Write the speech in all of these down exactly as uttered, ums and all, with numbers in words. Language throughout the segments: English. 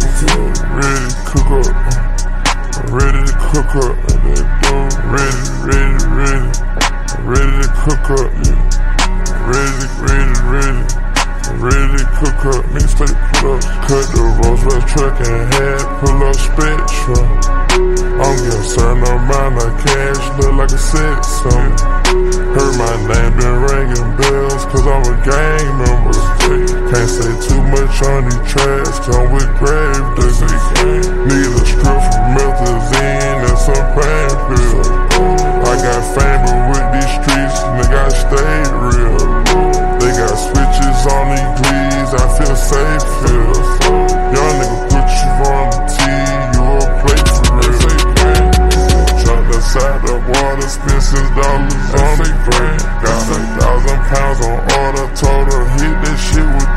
ready to cook up, I'm ready to cook up, I'm ready, ready, ready, I'm ready to cook up, yeah. Ready, ready, ready, I'm ready to cook up, mixtape pull up, cut the Rolls Royce truck in half, pull up Spectrum. I'm getting certain amount of cash, look like a set something. Heard my name been ringing bells, cause I'm a gang member. Can't say too much on these tracks, come with grave disease. Need a script for methazine and some pain pills. I got fame, but with these streets, nigga, I stayed real. They got switches on these glees, I feel safe feels. Young nigga put you on the tee, you a plate for real. Truck outside the water, spent six dollars on the grand. Got a thousand pounds on order, told her hit that shit with.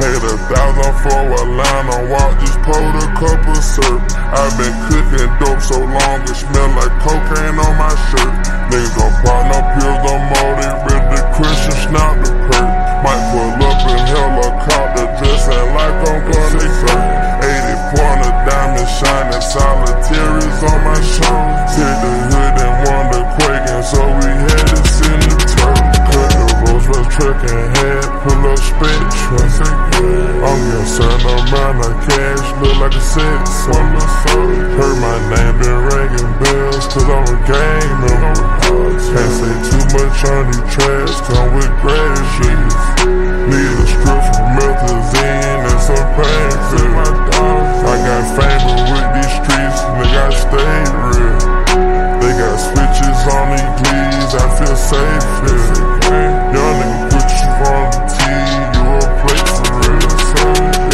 Paid a thousand for a line on walk, just pulled a cup of syrup. I've been cooking dope so long, it smell like cocaine on my shirt. Niggas don't pop no pills no more, they read the Christian, snout the perk. Might pull up in helicopter, dressing like I'm gonna hurt. eighty pointer diamond shining, solitaries on my shirt. Said the hood and won the quake, and so we had to send the turf. Cut the Rolls Royce truck and head, pull up Spectrum. I'm getting certain amount of cash, look like a set something. Heard my name been ringing bells, cause I'm a gang member. Can't say too much on these tracks, come with grave sheets. Need a strip for methazine and some pain pills. I got fame, but with these streets, nigga, I stayed real. They got switches on these glees, I feel safe here. Young nigga put you on the tee, you a plate for real.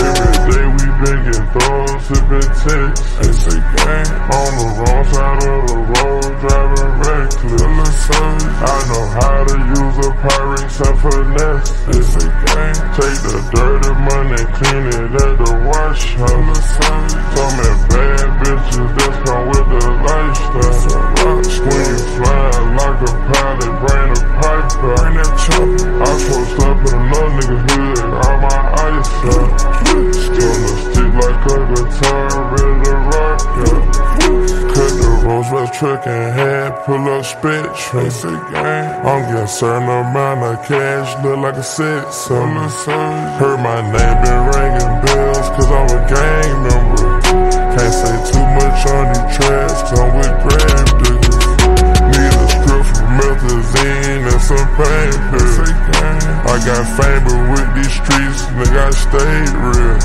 Every day we been getting thrown, sipping ticks. It's a gang on the wrong side of the road, driving reckless. I know how to use a pirate, some finesse. It's a gang. Take the dirty money, clean it at the wash house. Some of bad bitches that's come with the lifestyle. When you flying like a pilot, brain a pipe bring that chump. I post up in another nigga hood, all my ice up. Gonna stick like a guitar, ready to rock up. Cut the Rolls Royce truck in half, pull up Spectrum. I'm getting certain amount of cash, look like a set something. Heard my name been ringing bells, cause I'm a gang member. Can't say too much on these tracks, come with grave diggers. Need a script for methazine and some pain pills. I got fame, but with these streets, nigga, I stayed real.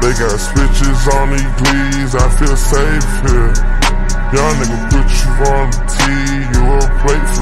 They got switches on these glees, I feel safe here. Young nigga put you on the tee, you a plate.